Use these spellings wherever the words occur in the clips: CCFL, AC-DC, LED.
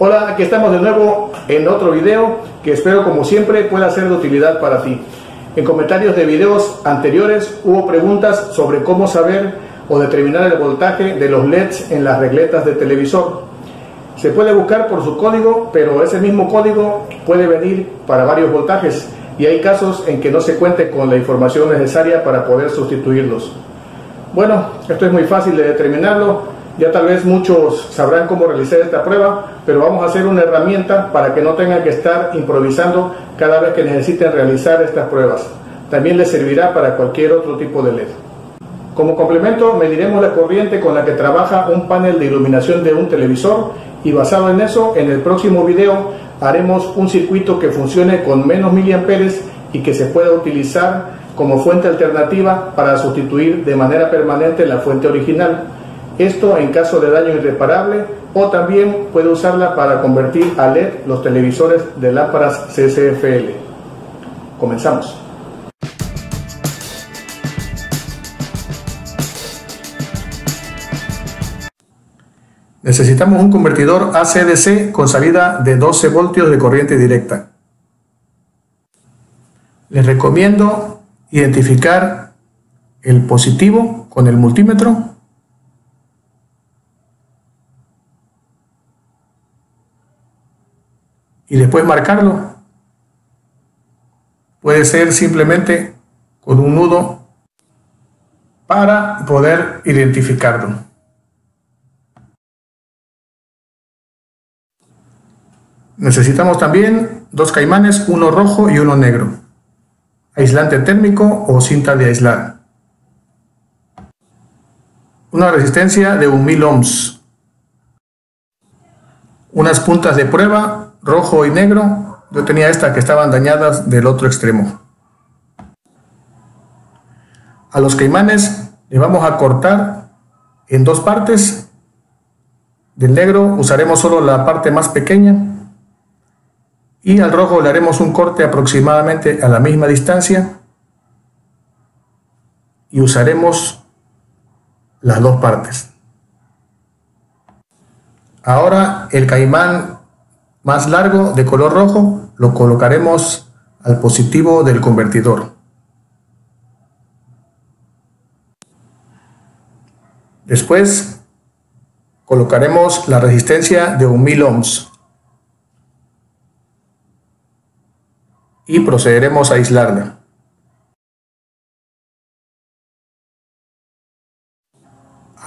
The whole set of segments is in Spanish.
Hola, aquí estamos de nuevo en otro video que espero, como siempre, pueda ser de utilidad para ti. En comentarios de videos anteriores hubo preguntas sobre cómo saber o determinar el voltaje de los LEDs en las regletas de televisor. Se puede buscar por su código, pero ese mismo código puede venir para varios voltajes y hay casos en que no se cuente con la información necesaria para poder sustituirlos. Bueno, esto es muy fácil de determinarlo. Ya tal vez muchos sabrán cómo realizar esta prueba, pero vamos a hacer una herramienta para que no tengan que estar improvisando cada vez que necesiten realizar estas pruebas. También les servirá para cualquier otro tipo de LED. Como complemento, mediremos la corriente con la que trabaja un panel de iluminación de un televisor y, basado en eso, en el próximo video haremos un circuito que funcione con menos miliamperes y que se pueda utilizar como fuente alternativa para sustituir de manera permanente la fuente original. Esto en caso de daño irreparable, o también puede usarla para convertir a LED los televisores de lámparas CCFL. Comenzamos. Necesitamos un convertidor AC-DC con salida de 12 voltios de corriente directa. Les recomiendo identificar el positivo con el multímetro y después marcarlo. Puede ser simplemente con un nudo para poder identificarlo. Necesitamos también dos caimanes, uno rojo y uno negro, aislante térmico o cinta de aislar, una resistencia de 1000 ohms, unas puntas de prueba rojo y negro. Yo tenía estas que estaban dañadas del otro extremo. A los caimanes le vamos a cortar en dos partes. Del negro usaremos solo la parte más pequeña y al rojo le haremos un corte aproximadamente a la misma distancia y usaremos las dos partes. Ahora el caimán más largo, de color rojo, lo colocaremos al positivo del convertidor. Después colocaremos la resistencia de 1000 ohms y procederemos a aislarla.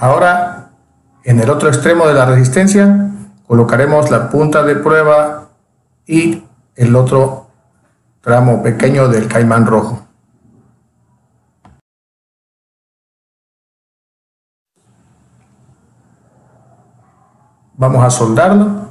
Ahora, en el otro extremo de la resistencia colocaremos la punta de prueba y el otro tramo pequeño del caimán rojo. Vamos a soldarlo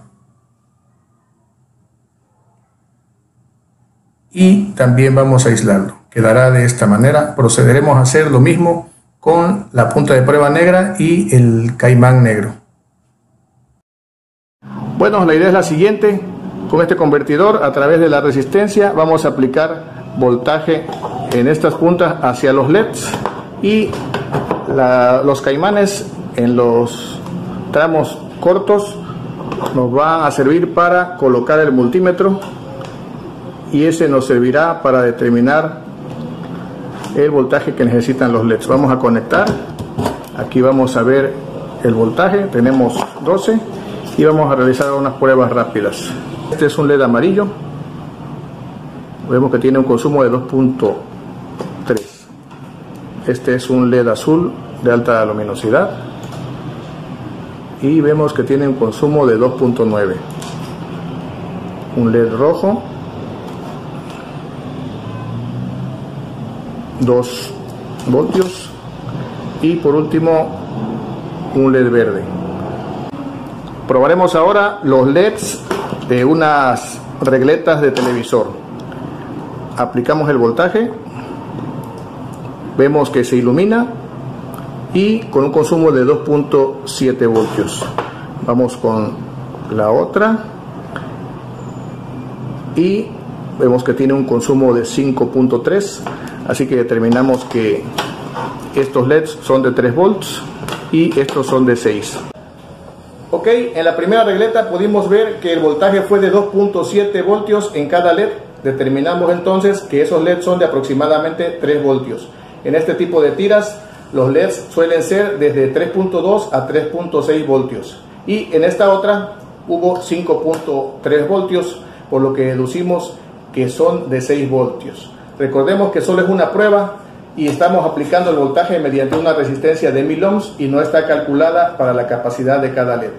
y también vamos a aislarlo. Quedará de esta manera. Procederemos a hacer lo mismo con la punta de prueba negra y el caimán negro. Bueno, la idea es la siguiente. Con este convertidor, a través de la resistencia, vamos a aplicar voltaje en estas puntas hacia los LEDs y los caimanes en los tramos cortos nos va a servir para colocar el multímetro y ese nos servirá para determinar el voltaje que necesitan los LEDs. Vamos a conectar. Aquí vamos a ver el voltaje. Tenemos 12. Y vamos a realizar unas pruebas rápidas. Este es un LED amarillo. Vemos que tiene un consumo de 2.3. Este es un LED azul de alta luminosidad y vemos que tiene un consumo de 2.9. Un LED rojo, 2 voltios. Y por último, un LED verde. Probaremos ahora los LEDs de unas regletas de televisor. Aplicamos el voltaje, vemos que se ilumina y con un consumo de 2.7 voltios. Vamos con la otra y vemos que tiene un consumo de 5.3, así que determinamos que estos LEDs son de 3 volts y estos son de 6. Ok, en la primera regleta pudimos ver que el voltaje fue de 2.7 voltios en cada LED. Determinamos entonces que esos LEDs son de aproximadamente 3 voltios. En este tipo de tiras, los LEDs suelen ser desde 3.2 a 3.6 voltios. Y en esta otra hubo 5.3 voltios, por lo que deducimos que son de 6 voltios. Recordemos que solo es una prueba y estamos aplicando el voltaje mediante una resistencia de 1000 ohms y no está calculada para la capacidad de cada LED.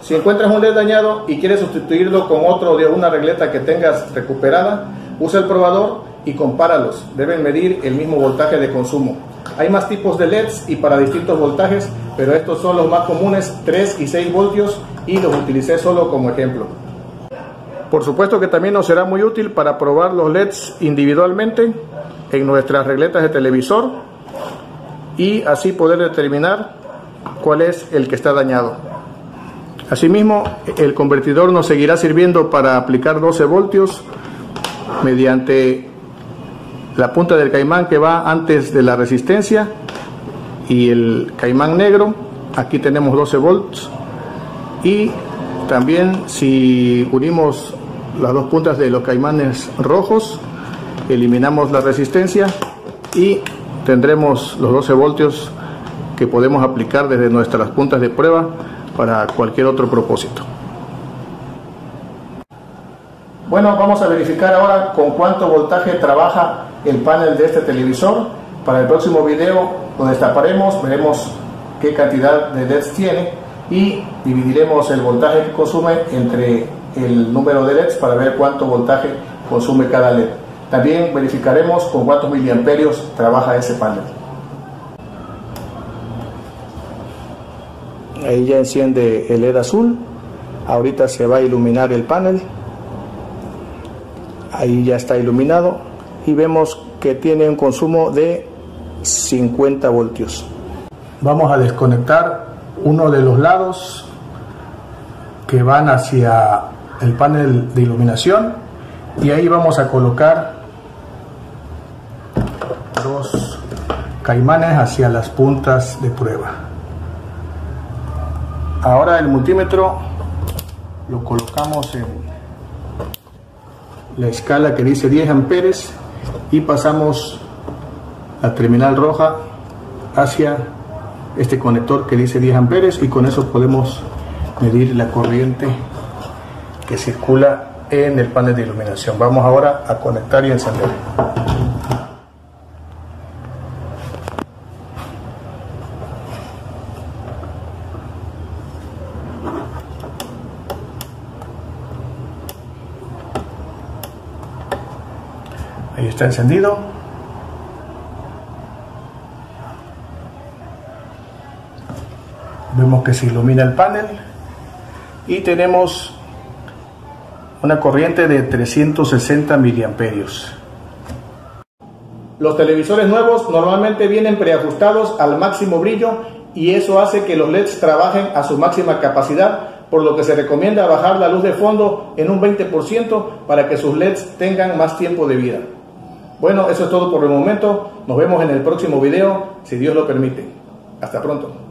Si encuentras un LED dañado y quieres sustituirlo con otro de una regleta que tengas recuperada, usa el probador y compáralos. Deben medir el mismo voltaje de consumo. Hay más tipos de LEDs y para distintos voltajes, pero estos son los más comunes, 3 y 6 voltios, y los utilicé solo como ejemplo. Por supuesto que también nos será muy útil para probar los LEDs individualmente en nuestras regletas de televisor y así poder determinar cuál es el que está dañado. Asimismo, el convertidor nos seguirá sirviendo para aplicar 12 voltios mediante la punta del caimán que va antes de la resistencia y el caimán negro. Aquí tenemos 12 volts, y también si unimos las dos puntas de los caimanes rojos, eliminamos la resistencia y tendremos los 12 voltios que podemos aplicar desde nuestras puntas de prueba para cualquier otro propósito. Bueno, vamos a verificar ahora con cuánto voltaje trabaja el panel de este televisor. Para el próximo video lo destaparemos, veremos qué cantidad de LEDs tiene y dividiremos el voltaje que consume entre el número de LEDs para ver cuánto voltaje consume cada LED. También verificaremos con cuántos miliamperios trabaja ese panel. Ahí ya enciende el LED azul. Ahorita se va a iluminar el panel. Ahí ya está iluminado y vemos que tiene un consumo de 50 voltios. Vamos a desconectar uno de los lados que van hacia el panel de iluminación y ahí vamos a colocar los caimanes hacia las puntas de prueba. Ahora el multímetro lo colocamos en la escala que dice 10 amperes y pasamos la terminal roja hacia este conector que dice 10 amperes y con eso podemos medir la corriente que circula en el panel de iluminación. Vamos ahora a conectar y encender. Ahí está encendido. Vemos que se ilumina el panel y tenemos una corriente de 360 miliamperios. Los televisores nuevos normalmente vienen preajustados al máximo brillo y eso hace que los LEDs trabajen a su máxima capacidad, por lo que se recomienda bajar la luz de fondo en un 20% para que sus LEDs tengan más tiempo de vida. Bueno, eso es todo por el momento. Nos vemos en el próximo video, si Dios lo permite. Hasta pronto.